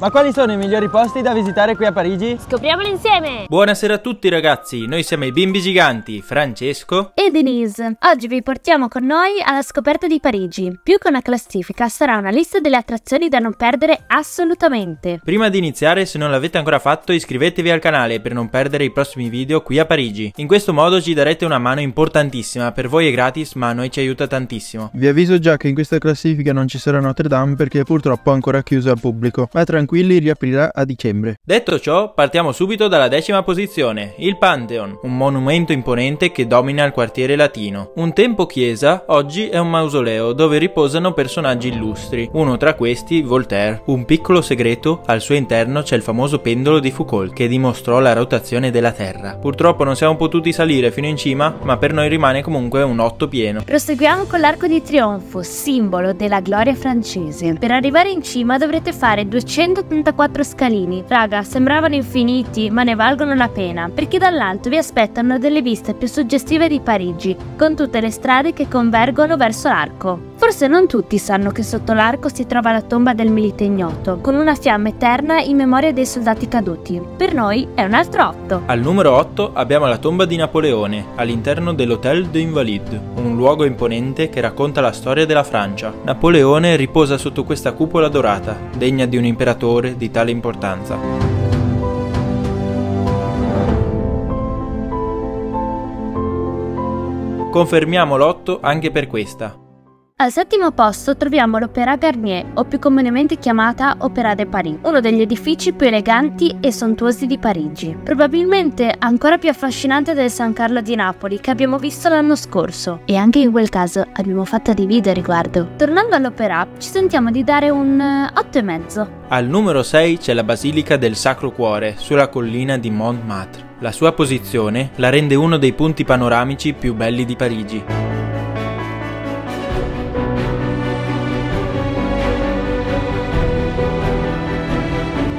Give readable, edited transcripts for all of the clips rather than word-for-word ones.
Ma quali sono i migliori posti da visitare qui a Parigi? Scopriamoli insieme! Buonasera a tutti ragazzi, noi siamo i bimbi giganti, Francesco e Denise. Oggi vi portiamo con noi alla scoperta di Parigi. Più che una classifica, sarà una lista delle attrazioni da non perdere assolutamente. Prima di iniziare, se non l'avete ancora fatto, iscrivetevi al canale per non perdere i prossimi video qui a Parigi. In questo modo ci darete una mano importantissima, per voi è gratis ma a noi ci aiuta tantissimo. Vi avviso già che in questa classifica non ci sarà Notre Dame perché purtroppo è ancora chiusa al pubblico. Ma tranquilli, riaprirà a dicembre. Detto ciò, partiamo subito dalla 10ª posizione, il Pantheon, un monumento imponente che domina il quartiere latino. Un tempo chiesa, oggi è un mausoleo dove riposano personaggi illustri, uno tra questi Voltaire. Un piccolo segreto: al suo interno c'è il famoso pendolo di Foucault che dimostrò la rotazione della Terra. Purtroppo non siamo potuti salire fino in cima, ma per noi rimane comunque un 8 pieno. Proseguiamo con l'Arco di Trionfo, simbolo della gloria francese. Per arrivare in cima dovrete fare 284 scalini. Raga, sembravano infiniti, ma ne valgono la pena, perché dall'alto vi aspettano delle viste più suggestive di Parigi, con tutte le strade che convergono verso l'arco. Forse non tutti sanno che sotto l'arco si trova la tomba del Milite Ignoto, con una fiamma eterna in memoria dei soldati caduti. Per noi è un altro 8. Al numero 8 abbiamo la tomba di Napoleone, all'interno dell'Hôtel des Invalides, un luogo imponente che racconta la storia della Francia. Napoleone riposa sotto questa cupola dorata, degna di un imperatore di tale importanza. Confermiamo l'8 anche per questa. Al 7º posto troviamo l'Opéra Garnier, o più comunemente chiamata Opéra de Paris, uno degli edifici più eleganti e sontuosi di Parigi. Probabilmente ancora più affascinante del San Carlo di Napoli che abbiamo visto l'anno scorso, e anche in quel caso abbiamo fatto dei video a riguardo. Tornando all'Opéra, ci sentiamo di dare un 8,5. Al numero 6 c'è la Basilica del Sacro Cuore, sulla collina di Montmartre. La sua posizione la rende uno dei punti panoramici più belli di Parigi.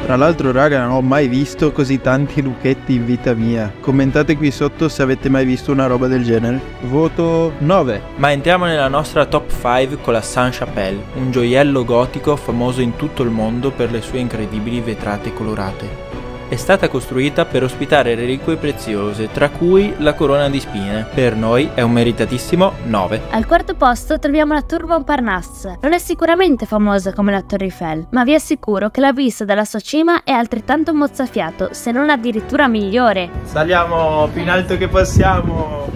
Tra l'altro raga, non ho mai visto così tanti lucchetti in vita mia. Commentate qui sotto se avete mai visto una roba del genere. Voto 9. Ma entriamo nella nostra top 5 con la Sainte-Chapelle, un gioiello gotico famoso in tutto il mondo per le sue incredibili vetrate colorate. È stata costruita per ospitare reliquie preziose, tra cui la corona di spine. Per noi è un meritatissimo 9. Al 4º posto troviamo la Tour Montparnasse. Non è sicuramente famosa come la Torre Eiffel, ma vi assicuro che la vista dalla sua cima è altrettanto mozzafiato, se non addirittura migliore. Saliamo più in alto che possiamo.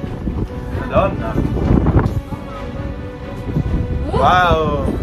Madonna. Wow.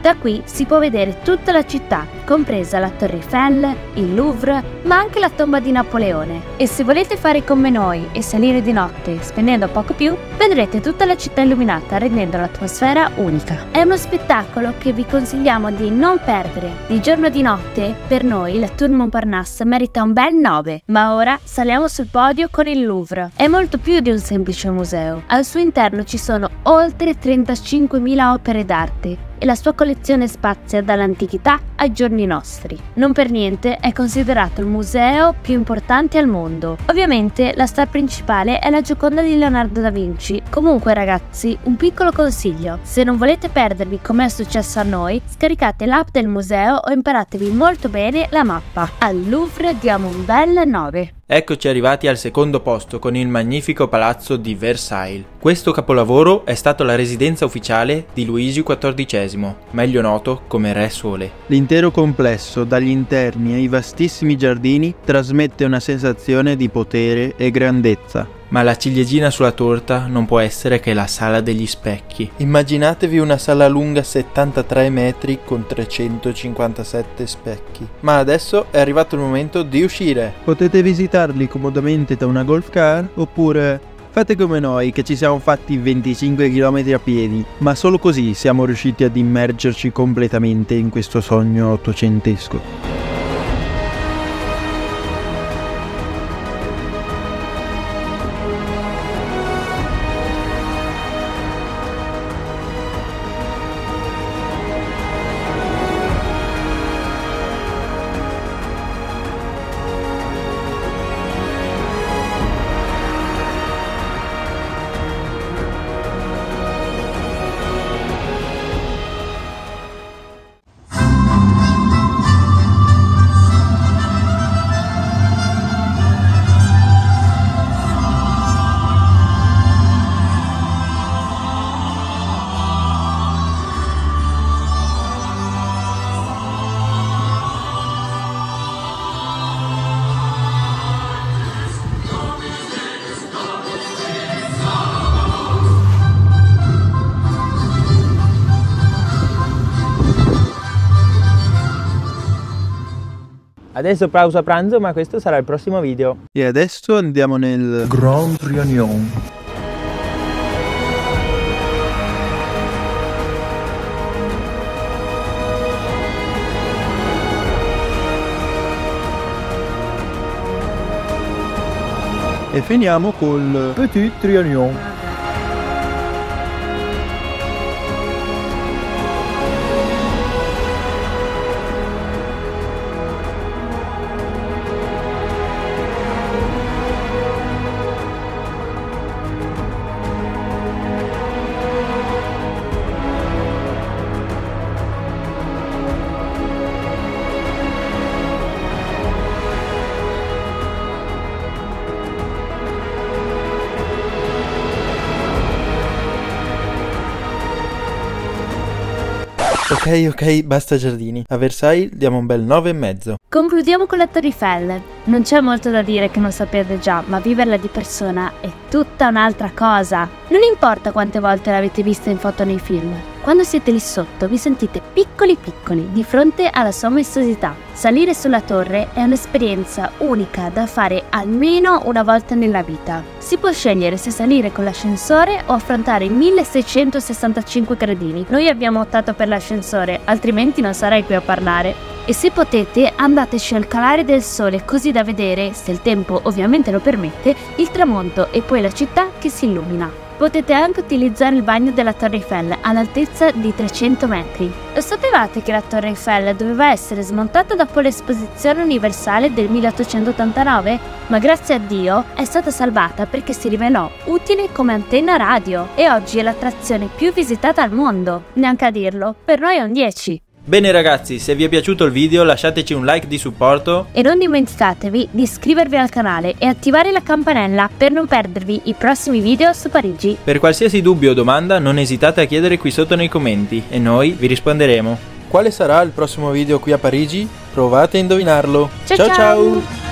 Da qui si può vedere tutta la città, compresa la Torre Eiffel, il Louvre, ma anche la tomba di Napoleone. E se volete fare come noi e salire di notte, spendendo poco più, vedrete tutta la città illuminata, rendendo l'atmosfera unica. È uno spettacolo che vi consigliamo di non perdere. Di giorno e di notte, per noi, la Tour Montparnasse merita un bel 9. Ma ora saliamo sul podio con il Louvre. È molto più di un semplice museo. Al suo interno ci sono oltre 35.000 opere d'arte, e la sua collezione spazia dall'antichità ai giorni nostri. Non per niente è considerato il museo più importante al mondo. Ovviamente la star principale è la Gioconda di Leonardo da Vinci. Comunque ragazzi, un piccolo consiglio: se non volete perdervi come è successo a noi, scaricate l'app del museo o imparatevi molto bene la mappa. Al Louvre diamo un bel 9. Eccoci arrivati al 2º posto con il magnifico palazzo di Versailles. Questo capolavoro è stato la residenza ufficiale di Luigi XIV, meglio noto come Re Sole. L'intero complesso, dagli interni ai vastissimi giardini, trasmette una sensazione di potere e grandezza. Ma la ciliegina sulla torta non può essere che la Sala degli Specchi. Immaginatevi una sala lunga 73 metri con 357 specchi. Ma adesso è arrivato il momento di uscire. Potete visitarli comodamente da una golf car, oppure fate come noi che ci siamo fatti 25 km a piedi, ma solo così siamo riusciti ad immergerci completamente in questo sogno ottocentesco. Adesso pausa pranzo, ma questo sarà il prossimo video. E adesso andiamo nel Grand Trianon. E finiamo col Petit Trianon. Ok, basta giardini. A Versailles diamo un bel 9,5. Concludiamo con la Torre Eiffel. Non c'è molto da dire che non sapete già, ma viverla di persona è tutta un'altra cosa. Non importa quante volte l'avete vista in foto nei film. Quando siete lì sotto vi sentite piccoli di fronte alla sua maestosità. Salire sulla torre è un'esperienza unica da fare almeno una volta nella vita. Si può scegliere se salire con l'ascensore o affrontare i 1665 gradini. Noi abbiamo optato per l'ascensore, altrimenti non sarei qui a parlare. E se potete andateci al calare del sole, così da vedere, se il tempo ovviamente lo permette, il tramonto e poi la città che si illumina. Potete anche utilizzare il bagno della Torre Eiffel all'altezza di 300 metri. Lo sapevate che la Torre Eiffel doveva essere smontata dopo l'esposizione universale del 1889? Ma grazie a Dio è stata salvata perché si rivelò utile come antenna radio e oggi è l'attrazione più visitata al mondo. Neanche a dirlo, per noi è un 10. Bene ragazzi, se vi è piaciuto il video lasciateci un like di supporto e non dimenticatevi di iscrivervi al canale e attivare la campanella per non perdervi i prossimi video su Parigi. Per qualsiasi dubbio o domanda non esitate a chiedere qui sotto nei commenti e noi vi risponderemo. Quale sarà il prossimo video qui a Parigi? Provate a indovinarlo. Ciao ciao!